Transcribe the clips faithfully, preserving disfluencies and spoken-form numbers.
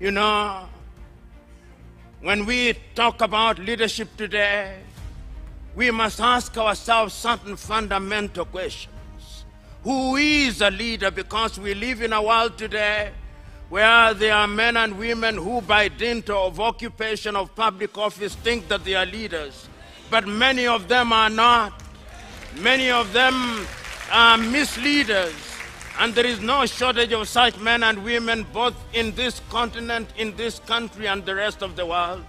You know, when we talk about leadership today, we must ask ourselves certain fundamental questions. Who is a leader? Because we live in a world today where there are men and women who, by dint of occupation of public office, think that they are leaders. But many of them are not. Many of them are misleaders. And there is no shortage of such men and women, both in this continent, in this country, and the rest of the world.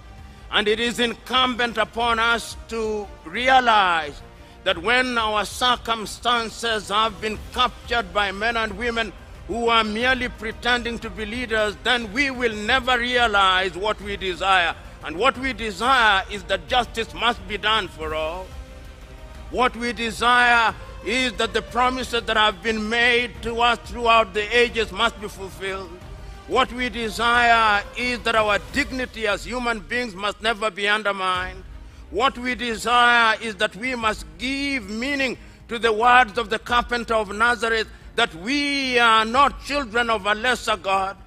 And it is incumbent upon us to realize that when our circumstances have been captured by men and women who are merely pretending to be leaders, then we will never realize what we desire. And what we desire is that justice must be done for all. What we desire is that the promises that have been made to us throughout the ages must be fulfilled. What we desire is that our dignity as human beings must never be undermined. What we desire is that we must give meaning to the words of the carpenter of Nazareth, that we are not children of a lesser God.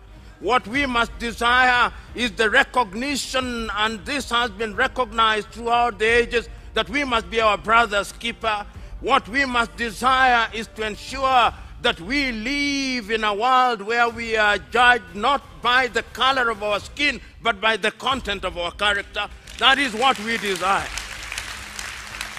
What we must desire is the recognition, and this has been recognized throughout the ages, that we must be our brother's keeper. What we must desire is to ensure that we live in a world where we are judged not by the color of our skin, but by the content of our character. That is what we desire.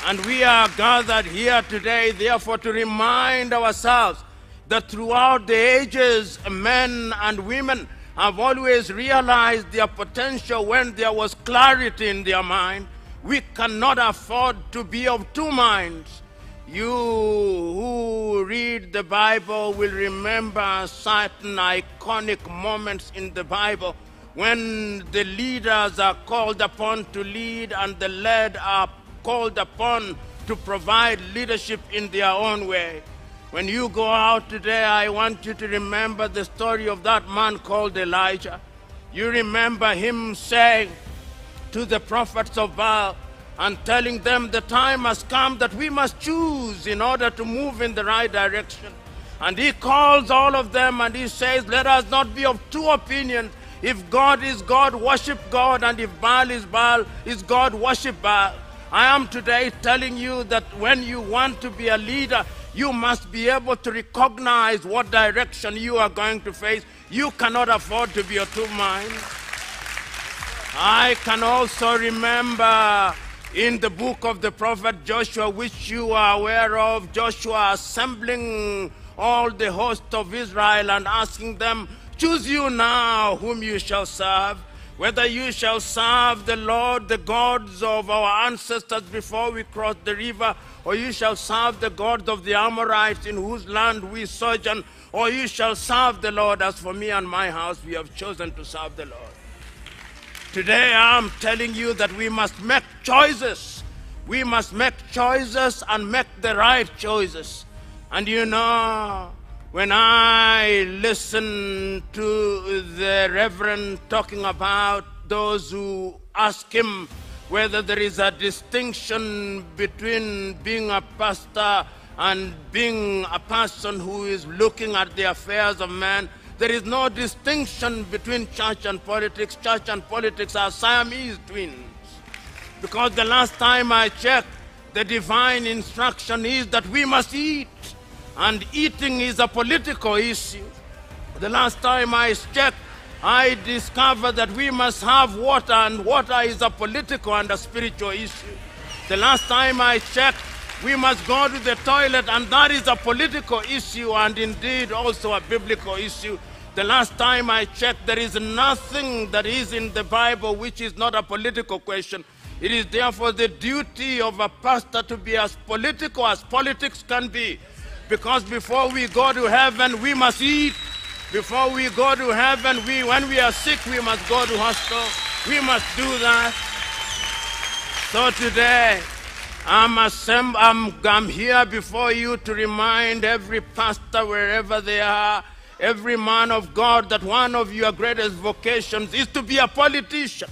And we are gathered here today, therefore, to remind ourselves that throughout the ages, men and women have always realized their potential when there was clarity in their mind. We cannot afford to be of two minds. You who read the Bible will remember certain iconic moments in the Bible when the leaders are called upon to lead and the led are called upon to provide leadership in their own way. When you go out today, I want you to remember the story of that man called Elijah. You remember him saying to the prophets of Baal, and telling them the time has come that we must choose in order to move in the right direction. And he calls all of them and he says, let us not be of two opinions. If God is God, worship God, and if Baal is Baal, is God, worship Baal. I am today telling you that when you want to be a leader, you must be able to recognize what direction you are going to face. You cannot afford to be of two minds. I can also remember in the book of the prophet Joshua, which you are aware of, Joshua assembling all the host of Israel and asking them, choose you now whom you shall serve, whether you shall serve the Lord, the gods of our ancestors before we cross the river, or you shall serve the gods of the Amorites in whose land we sojourn, or you shall serve the Lord. As for me and my house, we have chosen to serve the Lord. Today I'm telling you that we must make choices. We must make choices and make the right choices. And you know, when I listen to the Reverend talking about those who ask him whether there is a distinction between being a pastor and being a person who is looking at the affairs of man, there is no distinction between church and politics. Church and politics are Siamese twins. Because the last time I checked, the divine instruction is that we must eat. And eating is a political issue. The last time I checked, I discovered that we must have water, and water is a political and a spiritual issue. The last time I checked, we must go to the toilet, and that is a political issue and indeed also a biblical issue. The last time I checked, there is nothing that is in the Bible which is not a political question. It is therefore the duty of a pastor to be as political as politics can be. Because before we go to heaven, we must eat. Before we go to heaven, we, when we are sick, we must go to hospital. We must do that. So today, I'm, I'm, I'm here before you to remind every pastor wherever they are, every man of God, that one of your greatest vocations is to be a politician.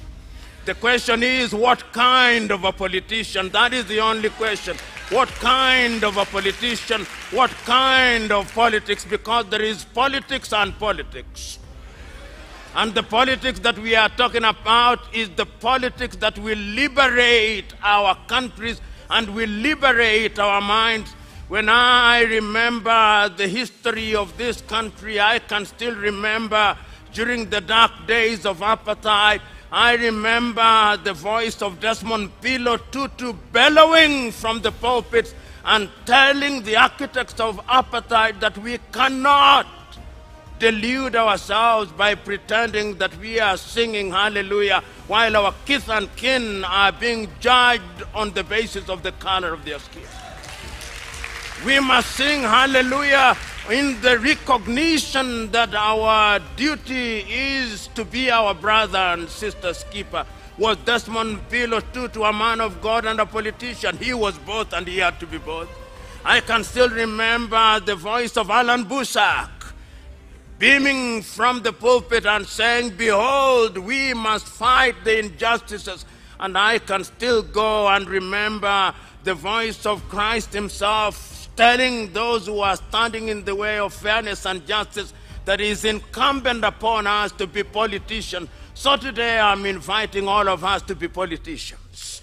The question is, what kind of a politician? That is the only question. What kind of a politician? What kind of politics? Because there is politics and politics. And the politics that we are talking about is the politics that will liberate our countries and will liberate our minds. When I remember the history of this country, I can still remember during the dark days of apartheid, I remember the voice of Desmond Tutu bellowing from the pulpits and telling the architects of apartheid that we cannot delude ourselves by pretending that we are singing hallelujah while our kith and kin are being judged on the basis of the color of their skin. We must sing hallelujah in the recognition that our duty is to be our brother and sister's keeper. Was Desmond Tutu a man of God and a politician? He was both, and he had to be both. I can still remember the voice of Alan Boesak beaming from the pulpit and saying, behold, we must fight the injustices. And I can still go and remember the voice of Christ himself telling those who are standing in the way of fairness and justice that is incumbent upon us to be politicians. So today I'm inviting all of us to be politicians.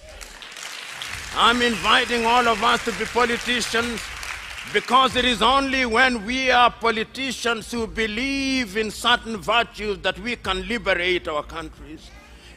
I'm inviting all of us to be politicians, because it is only when we are politicians who believe in certain virtues that we can liberate our countries.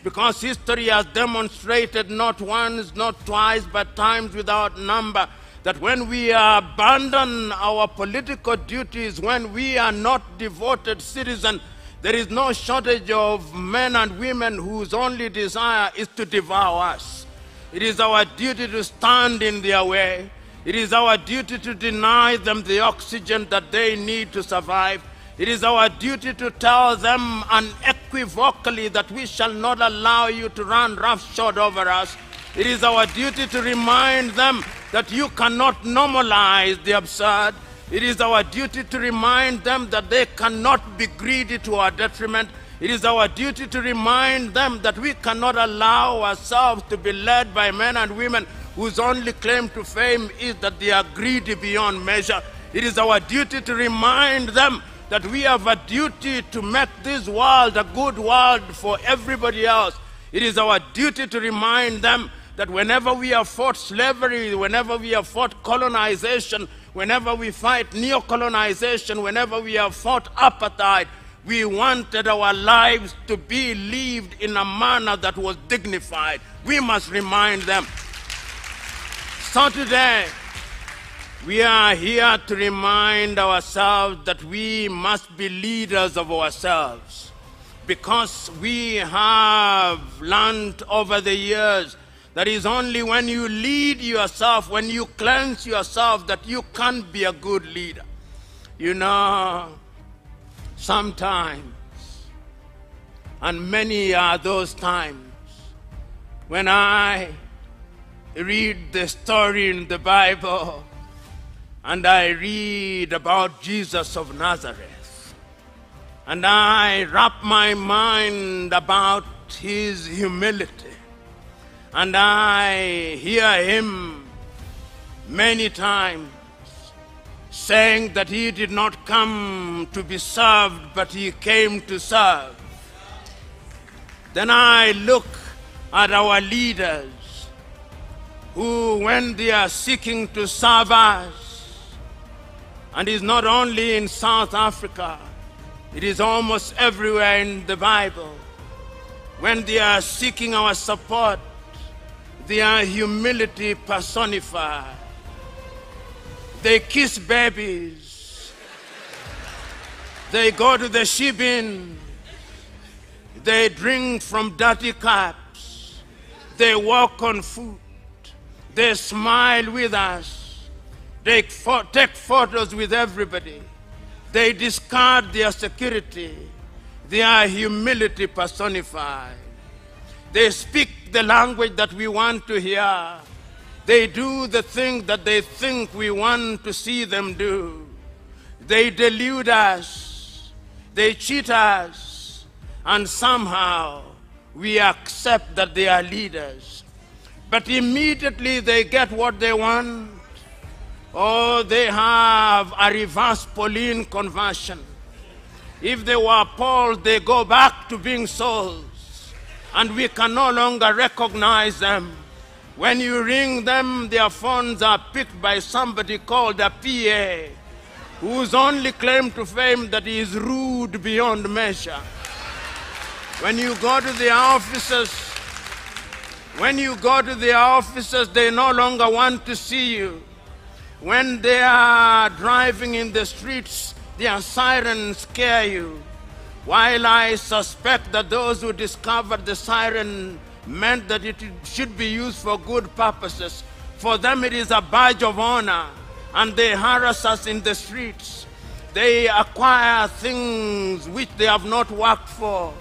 Because history has demonstrated not once, not twice, but times without number, that when we abandon our political duties, when we are not devoted citizens, there is no shortage of men and women whose only desire is to devour us. It is our duty to stand in their way. It is our duty to deny them the oxygen that they need to survive. It is our duty to tell them unequivocally that we shall not allow you to run roughshod over us. It is our duty to remind them that you cannot normalize the absurd. It is our duty to remind them that they cannot be greedy to our detriment. It is our duty to remind them that we cannot allow ourselves to be led by men and women whose only claim to fame is that they are greedy beyond measure. It is our duty to remind them that we have a duty to make this world a good world for everybody else. It is our duty to remind them that whenever we have fought slavery, whenever we have fought colonization, whenever we fight neo-colonization, whenever we have fought apartheid, we wanted our lives to be lived in a manner that was dignified. We must remind them. So today, we are here to remind ourselves that we must be leaders of ourselves, because we have learned over the years that is only when you lead yourself, when you cleanse yourself, that you can be a good leader. You know, sometimes, and many are those times, when I read the story in the Bible, and I read about Jesus of Nazareth, and I wrap my mind about his humility, and I hear him many times saying that he did not come to be served, but he came to serve. Then I look at our leaders who, when they are seeking to serve us, and it's not only in South Africa, it is almost everywhere in the Bible. When they are seeking our support, they are humility personified. They kiss babies. They go to the she-bin. They drink from dirty cups. They walk on foot. They smile with us. They take photos with everybody. They discard their security. They are humility personified. They speak the language that we want to hear. They do the thing that they think we want to see them do. They delude us. They cheat us. And somehow we accept that they are leaders. But immediately they get what they want. Oh, they have a reverse Pauline conversion. If they were appalled, they go back to being souls, and we can no longer recognize them. When you ring them, their phones are picked by somebody called a P A, whose only claim to fame that he is rude beyond measure. When you go to the offices, when you go to the offices, they no longer want to see you. When they are driving in the streets, their sirens scare you. While I suspect that those who discovered the siren meant that it should be used for good purposes, for them it is a badge of honor, and they harass us in the streets. They acquire things which they have not worked for.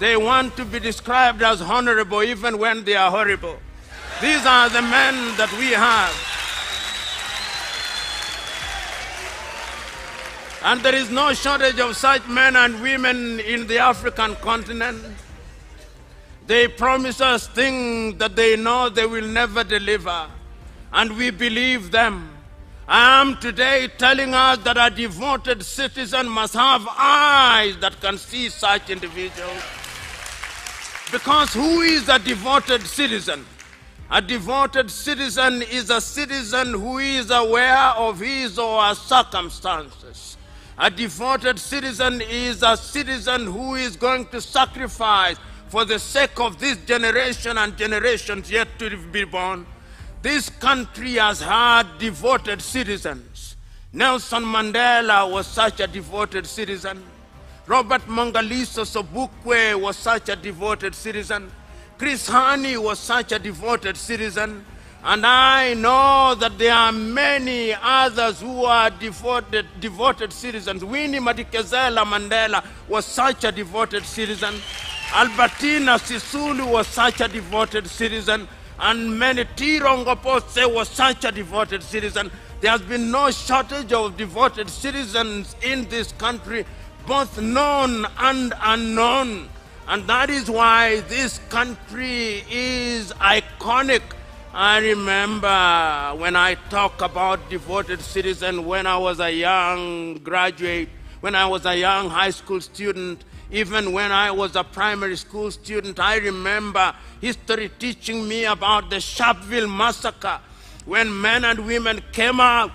They want to be described as honorable even when they are horrible. These are the men that we have. And there is no shortage of such men and women in the African continent. They promise us things that they know they will never deliver, and we believe them. I am today telling us that a devoted citizen must have eyes that can see such individuals. Because who is a devoted citizen? A devoted citizen is a citizen who is aware of his or her circumstances. A devoted citizen is a citizen who is going to sacrifice for the sake of this generation and generations yet to be born. This country has had devoted citizens. Nelson Mandela was such a devoted citizen. Robert Mangaliso Sobukwe was such a devoted citizen. Chris Hani was such a devoted citizen. And I know that there are many others who are devoted, devoted citizens. Winnie Madikizela-Mandela was such a devoted citizen. Albertina Sisulu was such a devoted citizen. And many, Tirongopose was such a devoted citizen. There has been no shortage of devoted citizens in this country, both known and unknown. And that is why this country is iconic. I remember when I talk about devoted citizen when I was a young graduate, when I was a young high school student, even when I was a primary school student, I remember history teaching me about the Sharpeville massacre, when men and women came out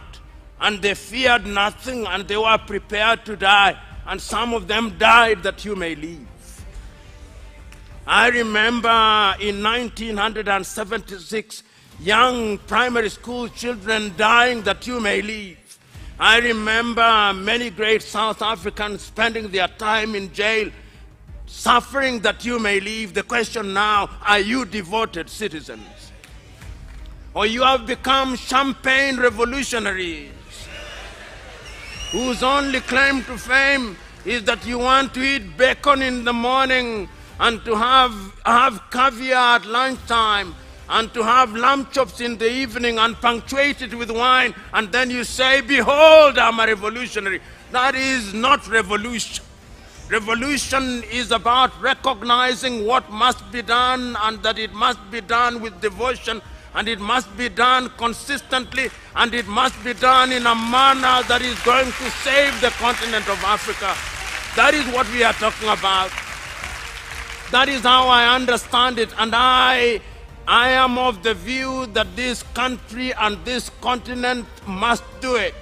and they feared nothing and they were prepared to die, and some of them died that you may live. I remember in nineteen seventy-six, young primary school children dying that you may live. I remember many great South Africans spending their time in jail, suffering that you may live. The question now, are you devoted citizens? Or you have become champagne revolutionaries whose only claim to fame is that you want to eat bacon in the morning and to have, have caviar at lunchtime, and to have lamb chops in the evening and punctuate it with wine, and then you say, behold, I'm a revolutionary. That is not revolution. Revolution is about recognizing what must be done, and that it must be done with devotion, and it must be done consistently, and it must be done in a manner that is going to save the continent of Africa. That is what we are talking about. That is how I understand it, and I I am of the view that this country and this continent must do it.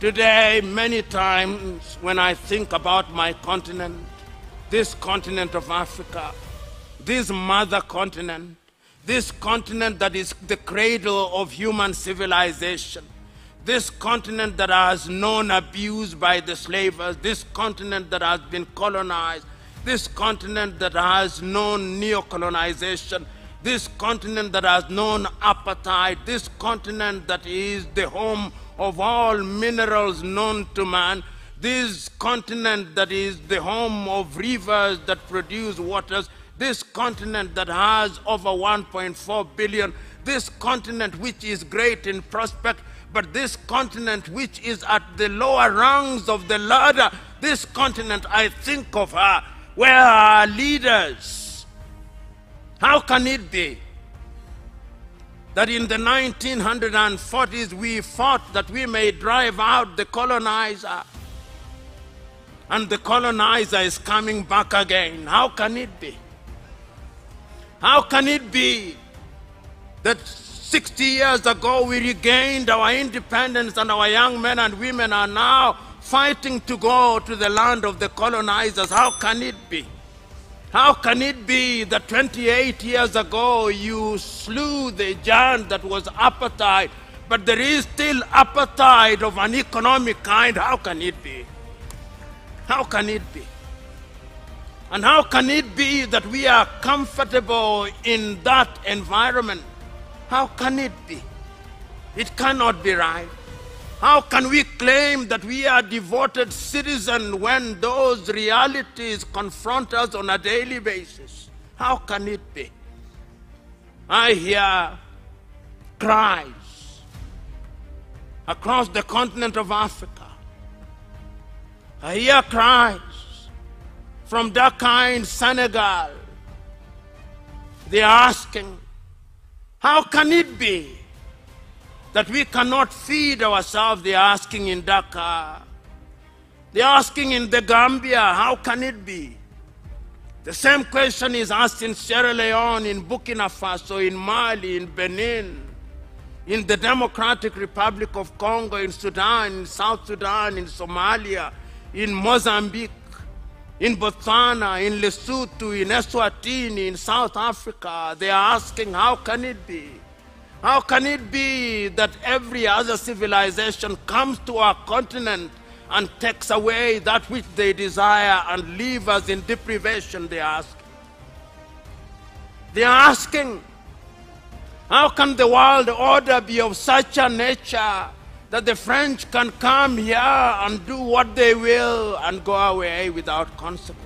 Today, many times when I think about my continent, this continent of Africa, this mother continent, this continent that is the cradle of human civilization, this continent that has known abuse by the slavers, this continent that has been colonized, this continent that has known neo-colonization, this continent that has known appetite, this continent that is the home of all minerals known to man, this continent that is the home of rivers that produce waters, this continent that has over one point four billion, this continent which is great in prospect, but this continent which is at the lower rungs of the ladder, this continent, I think of her, where are leaders? How can it be that in the nineteen forties we fought that we may drive out the colonizer? and the colonizer is coming back again. How can it be? How can it be that sixty years ago we regained our independence and our young men and women are now fighting to go to the land of the colonizers? How can it be? How can it be that twenty-eight years ago you slew the giant that was apartheid, but there is still apartheid of an economic kind? How can it be? How can it be? And how can it be that we are comfortable in that environment? How can it be? It cannot be right. How can we claim that we are devoted citizens when those realities confront us on a daily basis? How can it be? I hear cries across the continent of Africa. I hear cries from Dakar in Senegal. They are asking, how can it be that we cannot feed ourselves? They are asking in Dakar. They are asking in the Gambia, how can it be? The same question is asked in Sierra Leone, in Burkina Faso, in Mali, in Benin, in the Democratic Republic of Congo, in Sudan, in South Sudan, in Somalia, in Mozambique, in Botswana, in Lesotho, in Eswatini, in South Africa. They are asking, how can it be? How can it be that every other civilization comes to our continent and takes away that which they desire and leaves us in deprivation? They are asking. They are asking, how can the world order be of such a nature that the French can come here and do what they will and go away without consequence?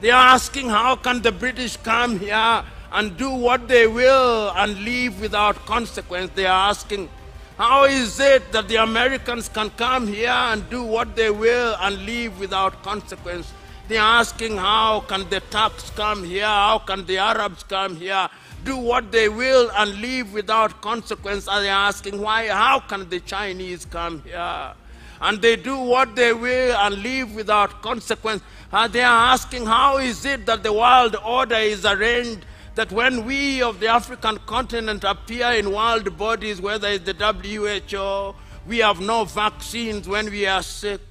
They are asking, how can the British come here and do what they will and leave without consequence? They are asking, how is it that the Americans can come here and do what they will and leave without consequence? They are asking, how can the Turks come here? How can the Arabs come here, do what they will and leave without consequence? And they are asking, why, how can the Chinese come here and they do what they will and leave without consequence? And they are asking, how is it that the world order is arranged that when we of the African continent appear in world bodies, whether it's the W H O, we have no vaccines when we are sick.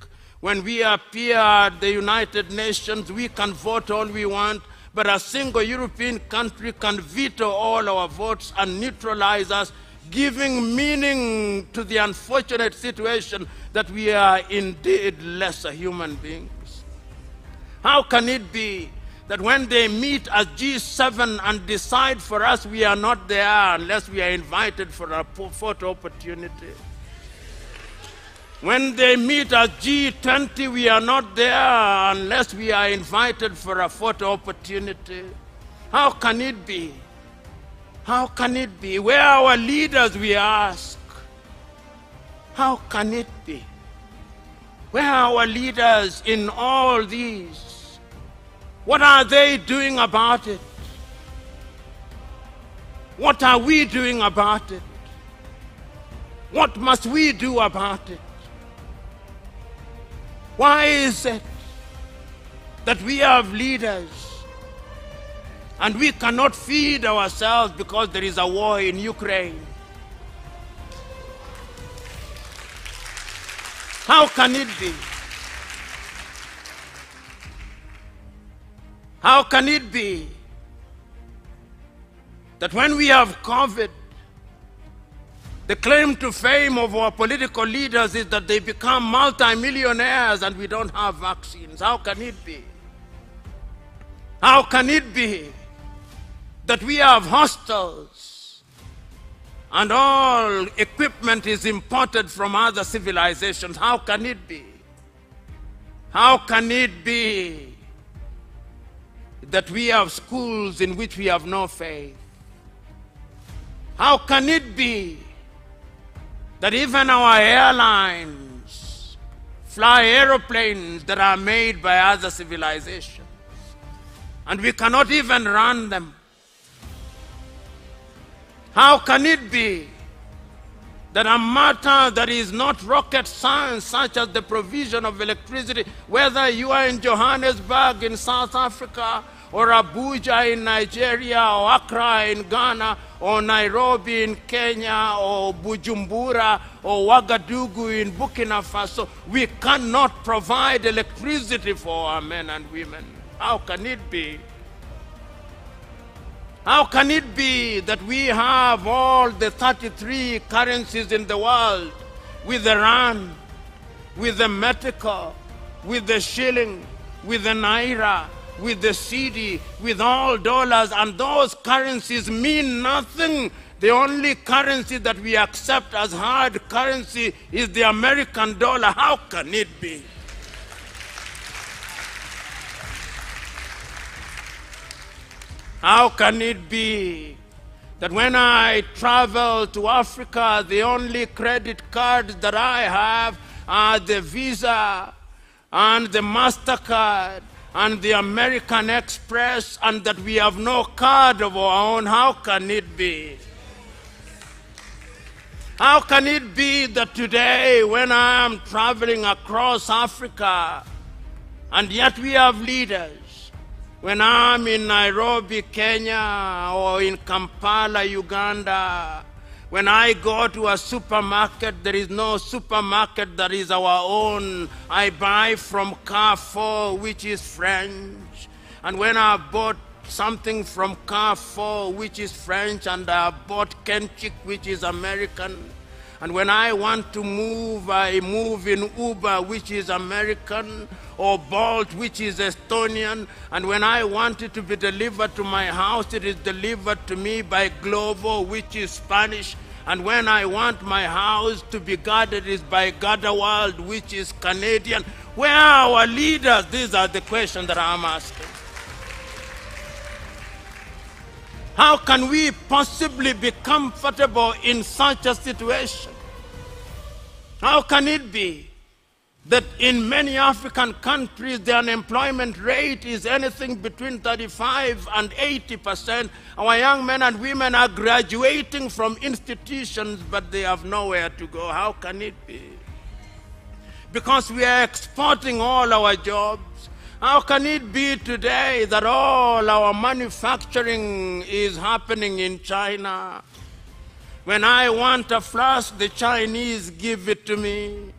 When we appear at the United Nations, we can vote all we want, but a single European country can veto all our votes and neutralize us, giving meaning to the unfortunate situation that we are indeed lesser human beings. How can it be that when they meet as G seven and decide for us, we are not there unless we are invited for a photo opportunity? When they meet at G twenty, we are not there unless we are invited for a photo opportunity. How can it be? How can it be? Where are our leaders, we ask? How can it be? Where are our leaders in all these? What are they doing about it? What are we doing about it? What must we do about it? Why is it that we have leaders and we cannot feed ourselves because there is a war in Ukraine? How can it be? How can it be that when we have COVID, the claim to fame of our political leaders is that they become multimillionaires and we don't have vaccines? How can it be? How can it be that we have hostels and all equipment is imported from other civilizations? How can it be? How can it be that we have schools in which we have no faith? How can it be that even our airlines fly aeroplanes that are made by other civilizations, and we cannot even run them? How can it be There are matters that is not rocket science, such as the provision of electricity, whether you are in Johannesburg in South Africa, or Abuja in Nigeria, or Accra in Ghana, or Nairobi in Kenya, or Bujumbura, or Ouagadougou in Burkina Faso. We cannot provide electricity for our men and women. How can it be? How can it be that we have all the thirty-three currencies in the world, with the rand, with the metica, with the shilling, with the naira, with the cedi, with all dollars, and those currencies mean nothing? The only currency that we accept as hard currency is the American dollar. How can it be? How can it be that when I travel to Africa, the only credit cards that I have are the Visa and the MasterCard and the American Express, and that we have no card of our own? How can it be? How can it be that today, when I am traveling across Africa, and yet we have leaders? When I'm in Nairobi, Kenya, or in Kampala, Uganda, when I go to a supermarket, there is no supermarket that is our own. I buy from Carrefour, which is French. And when I bought something from Carrefour, which is French, and I bought Kenchik, which is American, and when I want to move, I move in Uber, which is American, or Bolt, which is Estonian. And when I want it to be delivered to my house, it is delivered to me by Glovo, which is Spanish. And when I want my house to be guarded, it is by Gardawald, which is Canadian. Where are our leaders? These are the questions that I'm asking. How can we possibly be comfortable in such a situation? How can it be that in many African countries the unemployment rate is anything between thirty-five and eighty percent? Our young men and women are graduating from institutions, but they have nowhere to go. How can it be? Because we are exporting all our jobs. How can it be today that all our manufacturing is happening in China? When I want a flask, the Chinese give it to me.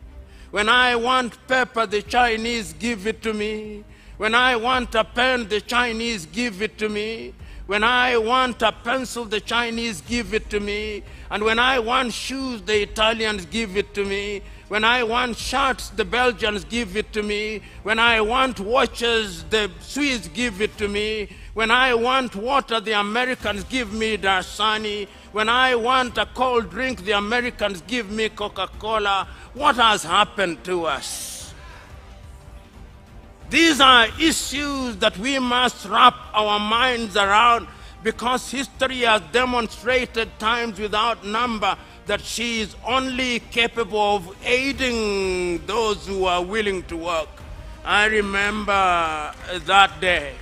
When I want paper, the Chinese give it to me. When I want a pen, the Chinese give it to me. When I want a pencil, the Chinese give it to me. And when I want shoes, the Italians give it to me. When I want shirts, the Belgians give it to me. When I want watches, the Swiss give it to me. When I want water, the Americans give me Dasani. When I want a cold drink, the Americans give me Coca-Cola. What has happened to us? These are issues that we must wrap our minds around, because history has demonstrated times without number that she is only capable of aiding those who are willing to work. I remember that day,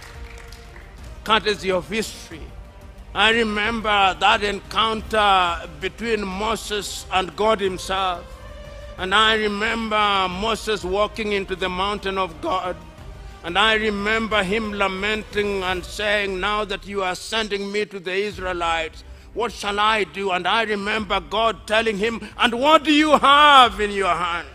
courtesy of history. I remember that encounter between Moses and God himself. And I remember Moses walking into the mountain of God. And I remember him lamenting and saying, "Now that you are sending me to the Israelites, what shall I do?" And I remember God telling him, "And what do you have in your hand?"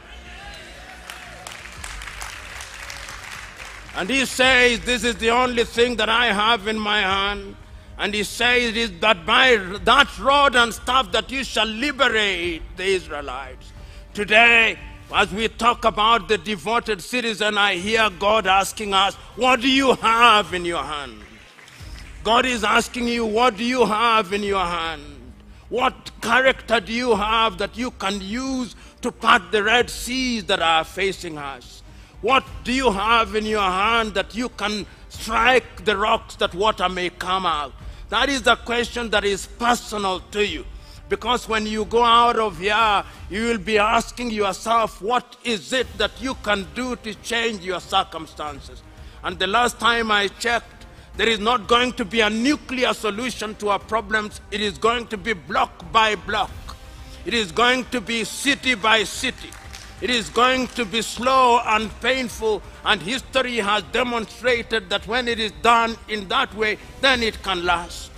And he says, "This is the only thing that I have in my hand." And he says, "It is that by that rod and staff that you shall liberate the Israelites." Today, as we talk about the devoted citizen, I hear God asking us, "What do you have in your hand?" God is asking you, what do you have in your hand? What character do you have that you can use to part the Red Seas that are facing us? What do you have in your hand that you can strike the rocks that water may come out? That is the question that is personal to you. Because when you go out of here, you will be asking yourself, what is it that you can do to change your circumstances? And the last time I checked, there is not going to be a nuclear solution to our problems. It is going to be block by block. It is going to be city by city. It is going to be slow and painful, and history has demonstrated that when it is done in that way, then it can last.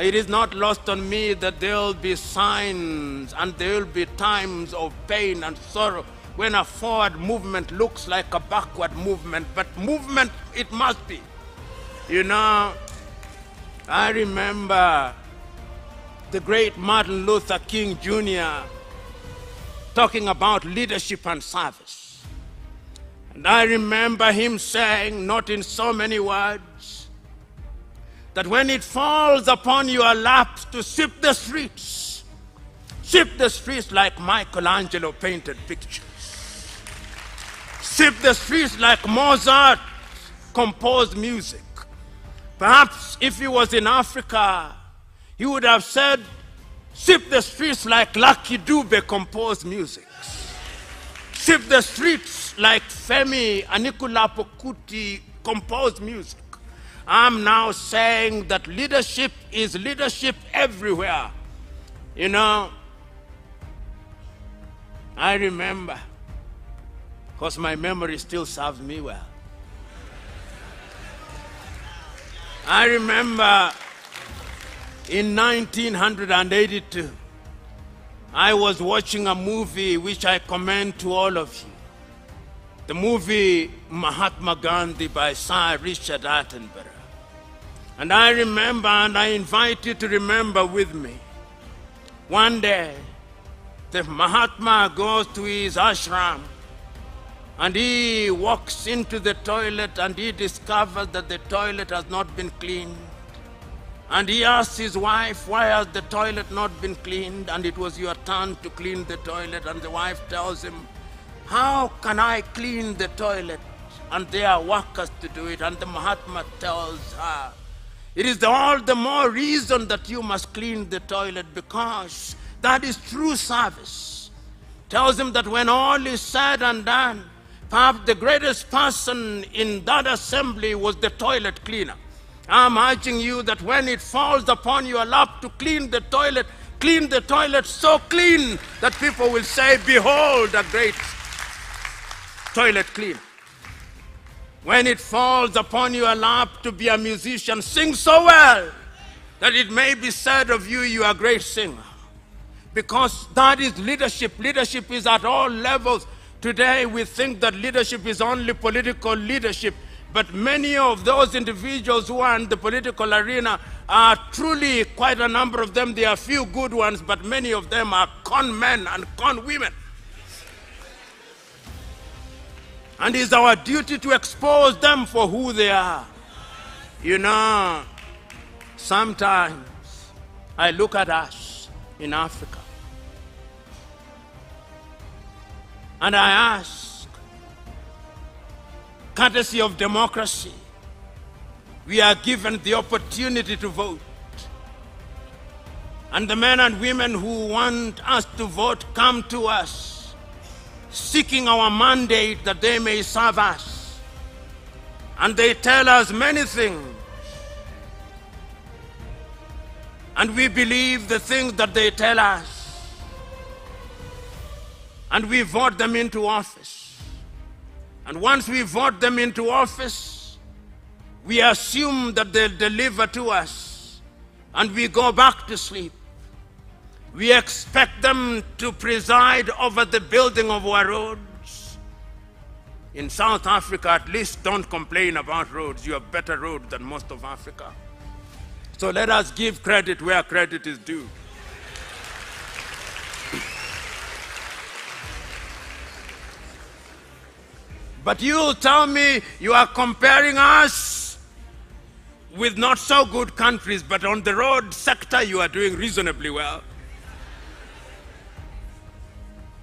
It is not lost on me that there will be signs and there will be times of pain and sorrow when a forward movement looks like a backward movement, but movement it must be. You know, I remember the great Martin Luther King Junior talking about leadership and service. And I remember him saying, not in so many words, that when it falls upon your laps to sweep the streets, sweep the streets like Michelangelo painted pictures. Sweep the streets like Mozart composed music. Perhaps if he was in Africa, he would have said, sweep the streets like Lucky Dube composed music. Sweep the streets like Femi and Nicola Pokuti composed music. I'm now saying that leadership is leadership everywhere. You know, I remember, because my memory still serves me well. I remember in nineteen eighty-two, I was watching a movie which I commend to all of you. The movie Mahatma Gandhi by Sir Richard Attenborough. And I remember, and I invite you to remember with me, one day the Mahatma goes to his ashram and he walks into the toilet and he discovers that the toilet has not been cleaned. And he asks his wife, why has the toilet not been cleaned? And it was your turn to clean the toilet. And the wife tells him, how can I clean the toilet? And there are workers to do it. And the Mahatma tells her, it is all the more reason that you must clean the toilet, because that is true service. Tells him that when all is said and done, perhaps the greatest person in that assembly was the toilet cleaner. I'm urging you that when it falls upon your lap to clean the toilet, clean the toilet so clean that people will say, behold a great toilet cleaner. When it falls upon your lap to be a musician, sing so well that it may be said of you, you are a great singer. Because that is leadership. Leadership is at all levels. Today we think that leadership is only political leadership. But many of those individuals who are in the political arena are truly, quite a number of them, there are few good ones, but many of them are con men and con women. And it's our duty to expose them for who they are. You know, sometimes I look at us in Africa and I ask, courtesy of democracy, we are given the opportunity to vote. And the men and women who want us to vote come to us, seeking our mandate that they may serve us. And they tell us many things. And we believe the things that they tell us. And we vote them into office. And once we vote them into office, we assume that they'll deliver to us, and we go back to sleep. We expect them to preside over the building of our roads. In South Africa, at least, don't complain about roads. You have better roads than most of Africa. So let us give credit where credit is due. But you'll tell me you are comparing us with not so good countries, but on the road sector you are doing reasonably well.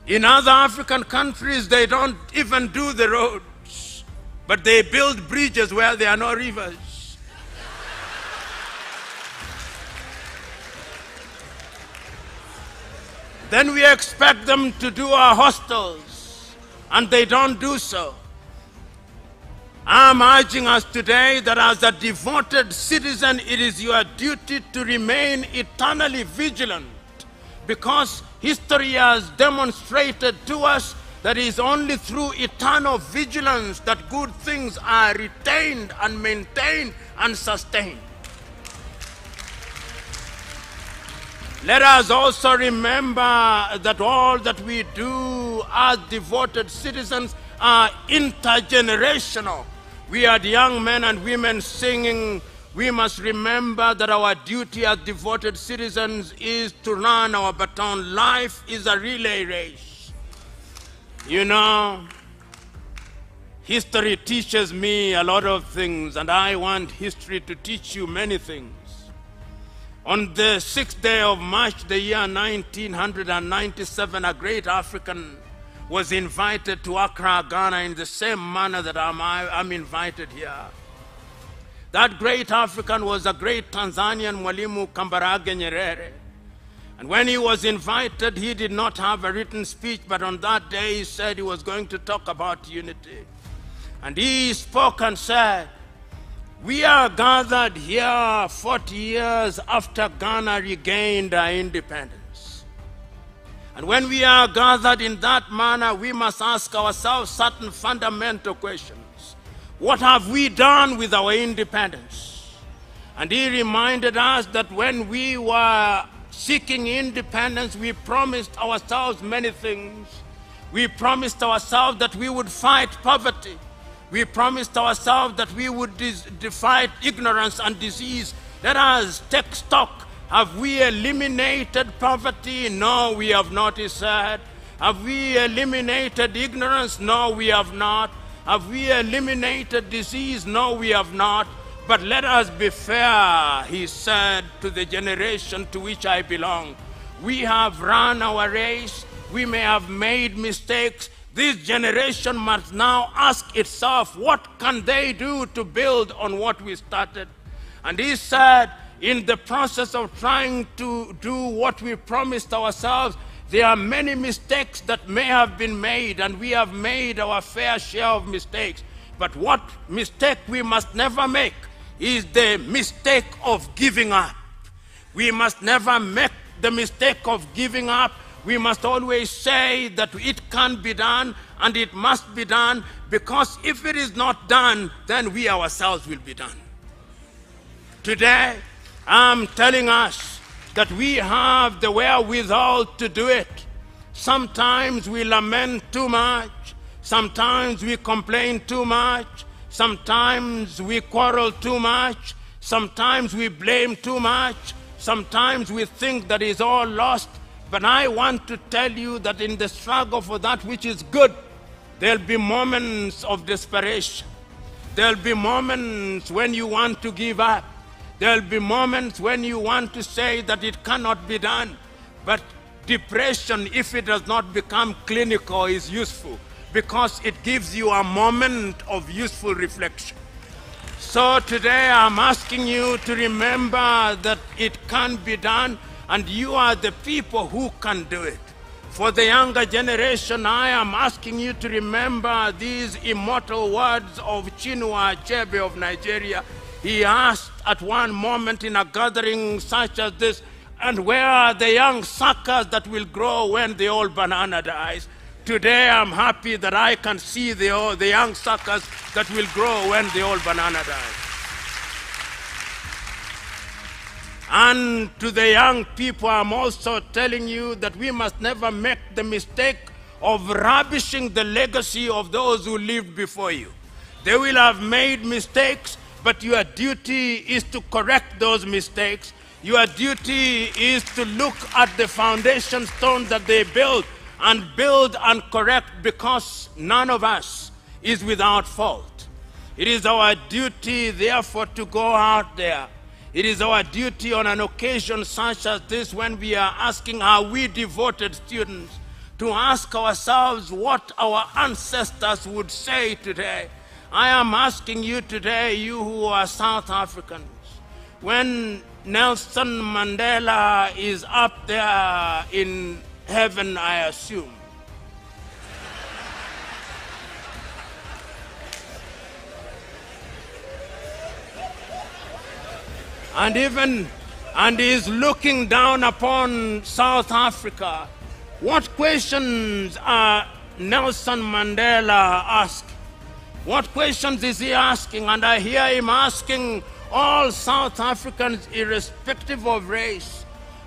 In other African countries, they don't even do the roads, but they build bridges where there are no rivers. Then we expect them to do our hostels, and they don't do so. I'm urging us today that as a devoted citizen, it is your duty to remain eternally vigilant because history has demonstrated to us that it is only through eternal vigilance that good things are retained and maintained and sustained. Let us also remember that all that we do as devoted citizens are intergenerational. We are the young men and women singing. We must remember that our duty as devoted citizens is to run our baton. Life is a relay race. You know, history teaches me a lot of things, and I want history to teach you many things. On the sixth day of March, the year nineteen ninety-seven, a great African was invited to Accra, Ghana, in the same manner that I'm, I'm invited here. That great African was a great Tanzanian, Mwalimu Kambarage Nyerere. And when he was invited, he did not have a written speech, but on that day he said he was going to talk about unity. And he spoke and said, "We are gathered here forty years after Ghana regained our independence. And when we are gathered in that manner, we must ask ourselves certain fundamental questions. What have we done with our independence?" And he reminded us that when we were seeking independence, we promised ourselves many things. We promised ourselves that we would fight poverty. We promised ourselves that we would fight ignorance and disease. Let us take stock. Have we eliminated poverty? No, we have not, he said. Have we eliminated ignorance? No, we have not. Have we eliminated disease? No, we have not. But let us be fair, he said, to the generation to which I belong. We have run our race. We may have made mistakes. This generation must now ask itself, what can they do to build on what we started? And he said, in the process of trying to do what we promised ourselves, there are many mistakes that may have been made, and we have made our fair share of mistakes. But what mistake we must never make is the mistake of giving up. We must never make the mistake of giving up. We must always say that it can be done and it must be done, because if it is not done, then we ourselves will be done. Today, I'm telling us that we have the wherewithal to do it. Sometimes we lament too much. Sometimes we complain too much. Sometimes we quarrel too much. Sometimes we blame too much. Sometimes we think that it's all lost. But I want to tell you that in the struggle for that which is good, there'll be moments of desperation. There'll be moments when you want to give up. There'll be moments when you want to say that it cannot be done. But depression, if it does not become clinical, is useful, because it gives you a moment of useful reflection. So today I'm asking you to remember that it can be done, and you are the people who can do it. For the younger generation, I am asking you to remember these immortal words of Chinua Achebe of Nigeria. He asked at one moment in a gathering such as this, "And where are the young suckers that will grow when the old banana dies?" Today, I'm happy that I can see the, old, the young suckers that will grow when the old banana dies. And to the young people, I'm also telling you that we must never make the mistake of rubbishing the legacy of those who lived before you. They will have made mistakes, but your duty is to correct those mistakes. Your duty is to look at the foundation stone that they built and build and correct, because none of us is without fault. It is our duty, therefore, to go out there. It is our duty on an occasion such as this, when we are asking, are we devoted students, to ask ourselves what our ancestors would say today. I am asking you today, you who are South Africans, when Nelson Mandela is up there in heaven, I assume, and even and is looking down upon South Africa, what questions are Nelson Mandela asked? What questions is he asking? And I hear him asking all South Africans, irrespective of race.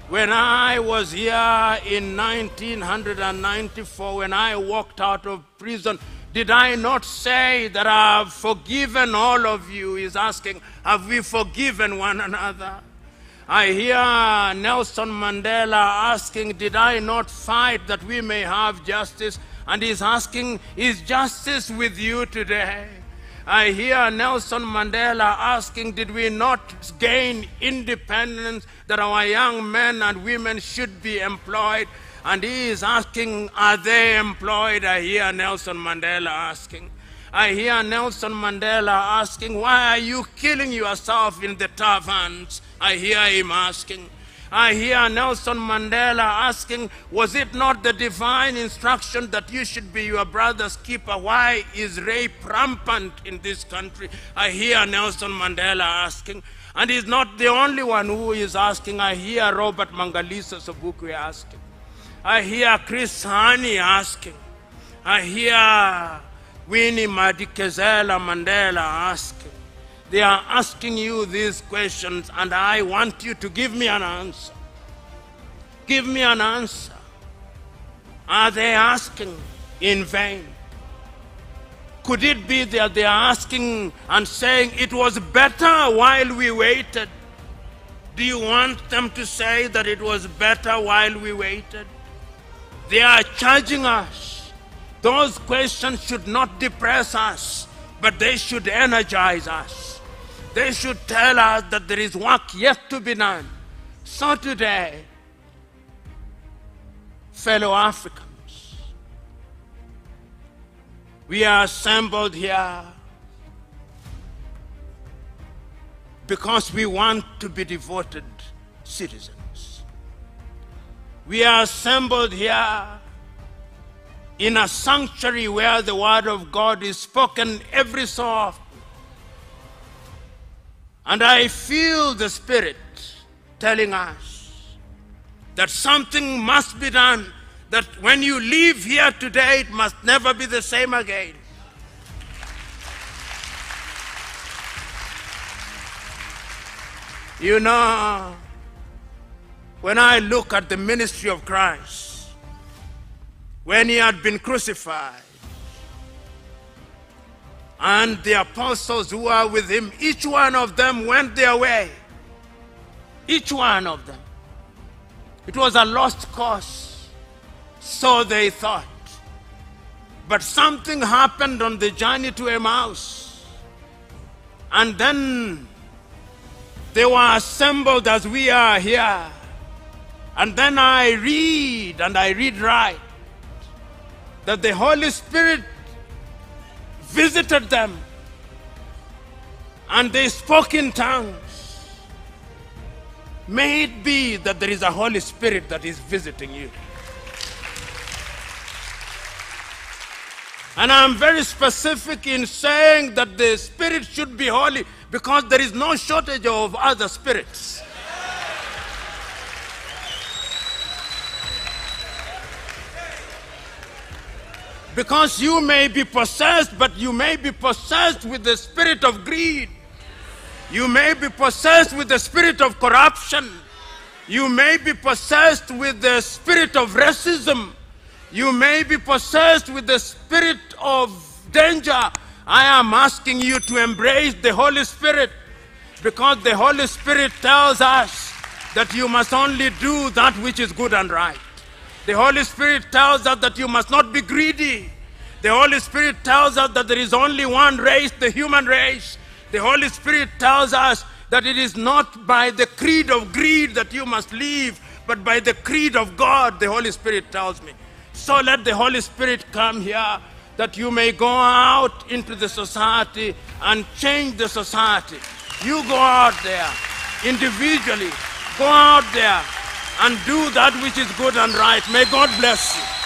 When I was here in nineteen ninety-four, when I walked out of prison, did I not say that I have forgiven all of you? He's asking, have we forgiven one another? I hear Nelson Mandela asking, did I not fight that we may have justice? And he's asking, is justice with you today? I hear Nelson Mandela asking, did we not gain independence, that our young men and women should be employed? And he is asking, are they employed? I hear Nelson Mandela asking. I hear Nelson Mandela asking, why are you killing yourself in the taverns? I hear him asking. I hear Nelson Mandela asking, was it not the divine instruction that you should be your brother's keeper? Why is rape rampant in this country? I hear Nelson Mandela asking. And he's not the only one who is asking. I hear Robert Mangaliso Sobukwe asking. I hear Chris Hani asking. I hear Winnie Madikizela-Mandela asking. They are asking you these questions, and I want you to give me an answer. Give me an answer. Are they asking in vain? Could it be that they are asking and saying, it was better while we waited? Do you want them to say that it was better while we waited? They are charging us. Those questions should not depress us, but they should energize us. They should tell us that there is work yet to be done. So today, fellow Africans, we are assembled here because we want to be devoted citizens. We are assembled here in a sanctuary where the word of God is spoken every so often. And I feel the Spirit telling us that something must be done, that when you leave here today, it must never be the same again. You know, when I look at the ministry of Christ, when he had been crucified, and the apostles who are with him, each one of them went their way. Each one of them. It was a lost cause, so they thought. But something happened on the journey to Emmaus. And then they were assembled as we are here. And then I read, and I read right, that the Holy Spirit visited them, and they spoke in tongues. May it be that there is a Holy Spirit that is visiting you. And I'm very specific in saying that the Spirit should be holy, because there is no shortage of other spirits. Because you may be possessed, but you may be possessed with the spirit of greed. You may be possessed with the spirit of corruption. You may be possessed with the spirit of racism. You may be possessed with the spirit of danger. I am asking you to embrace the Holy Spirit, because the Holy Spirit tells us that you must only do that which is good and right. The Holy Spirit tells us that you must not be greedy. The Holy Spirit tells us that there is only one race, the human race. The Holy Spirit tells us that it is not by the creed of greed that you must live, but by the creed of God, the Holy Spirit tells me. So let the Holy Spirit come here, that you may go out into the society and change the society. You go out there individually, go out there and do that which is good and right. May God bless you.